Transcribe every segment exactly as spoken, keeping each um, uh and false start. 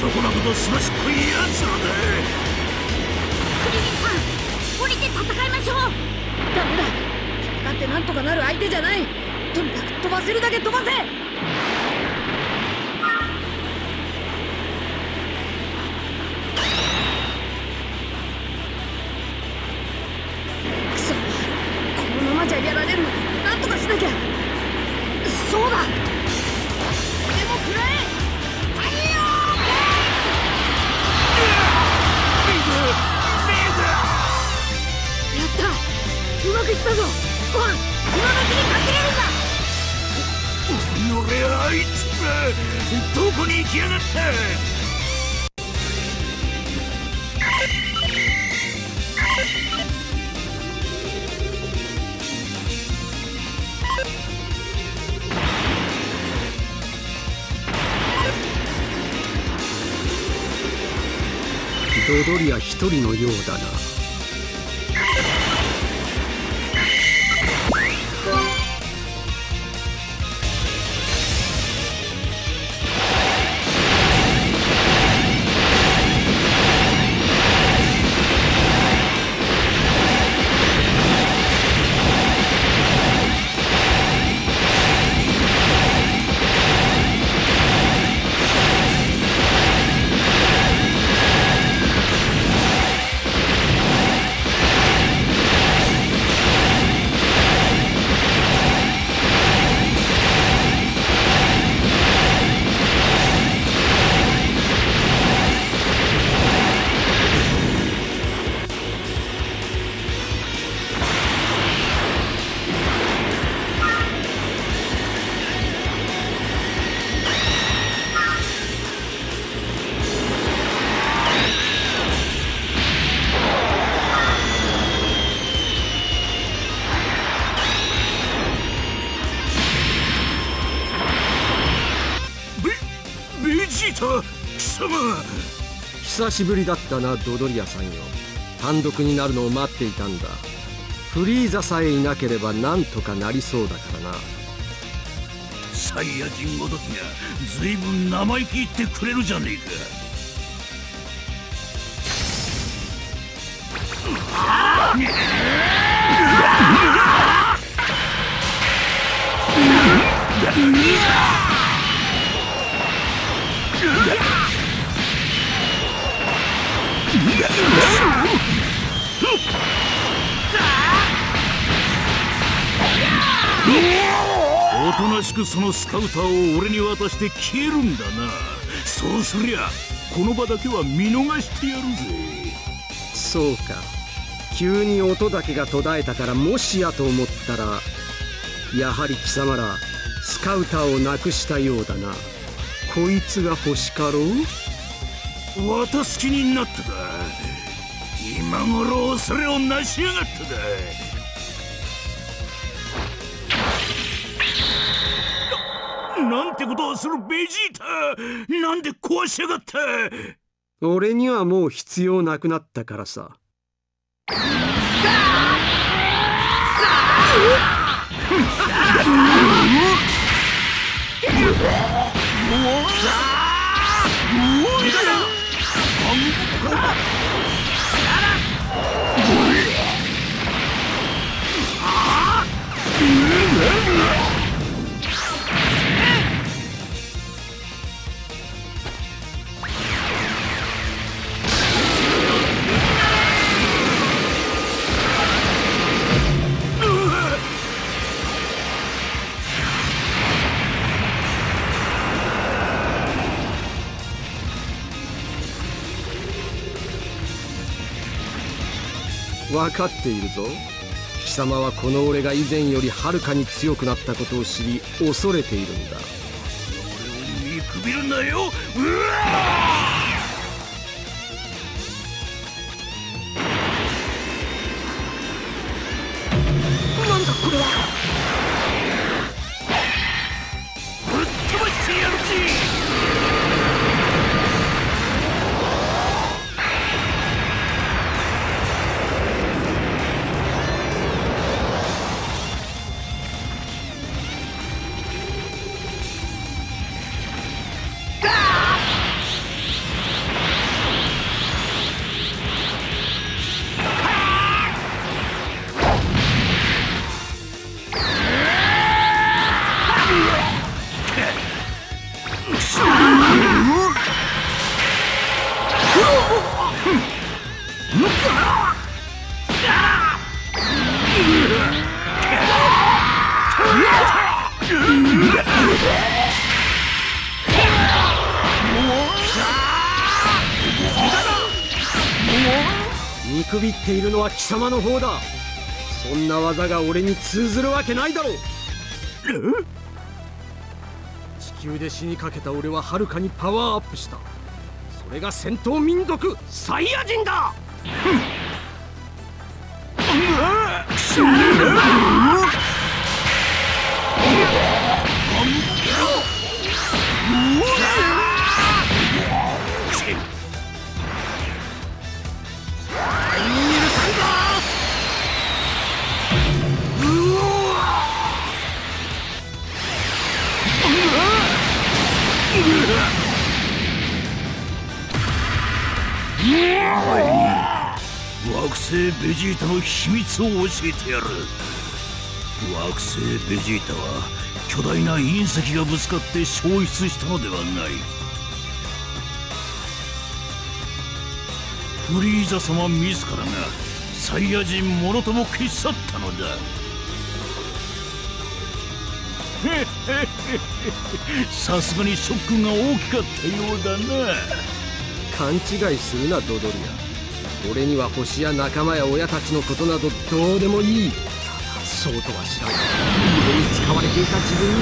そこなことすばしっこいやつらだ。クリリンさん、降りて戦いましょう。ダメだ、戦ってなんとかなる相手じゃない。とにかく飛ばせるだけ飛ばせ。くそ、このままじゃやられる。なんとかしなきゃ。そうだ、これもくらえ。うまくいったぞ。ほら、今のうちに隠れるんだ。俺はあいつらどこに行きやがった。ドドリア一人のようだな。久しぶりだったな、ドドリアさんよ。単独になるのを待っていたんだ。フリーザさえいなければなんとかなりそうだからな。サイヤ人ごときがずいぶん生意気言ってくれるじゃねえか。ああおとなしくそのスカウターを俺に渡して消えるんだな。そうすりゃこの場だけは見逃してやるぜ。そうか、急に音だけが途絶えたからもしやと思ったら、やはり貴様らスカウターをなくしたようだな。こいつが欲しかろう。渡す気になっただ。今頃恐れをなしやがっただ。な、なんてことをするベジータ。なんで壊しやがった。俺にはもう必要なくなったからさ。分かっているぞ。貴様はこの俺が以前よりはるかに強くなったことを知り恐れているんだ。俺を見くびるなよ。うわー、なんだこれは。ぶっ飛ばしてやるぜ。見くびっているのは貴様の方だ。そんな技が俺に通ずるわけないだろう。地球で死にかけた俺ははるかにパワーアップした。それが戦闘民族サイヤ人だ。惑星ベジータの秘密を教えてやる。惑星ベジータは巨大な隕石がぶつかって消失したのではない。フリーザ様自らがサイヤ人もろとも消し去ったのだ。さすがにショックが大きかったようだな。勘違いするなドドリア。俺には星や仲間や親たちのことなどどうでもいい。ただそうとは知らない。無理に使われていた自分に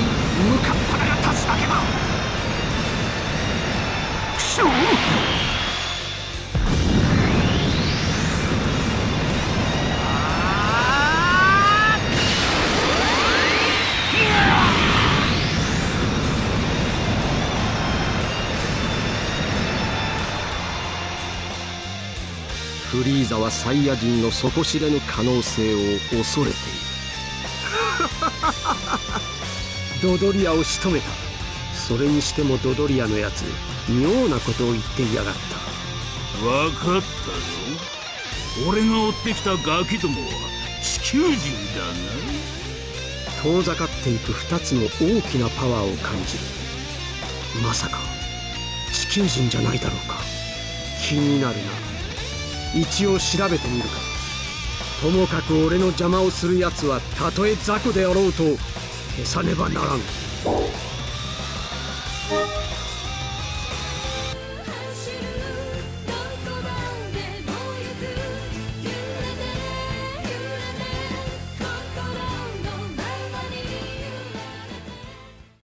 向かったらが立つだけだ。クションフリーザはサイヤ人の底知れぬ可能性を恐れている。ドドリアを仕留めた。それにしてもドドリアのやつ、妙なことを言っていやがった。分かったぞ。俺が追ってきたガキどもは地球人だな。遠ざかっていくふたつの大きなパワーを感じる。まさか地球人じゃないだろうか。気になるな。一応調べてみるか。ともかく俺の邪魔をするやつはたとえ雑魚であろうと消さねばならん。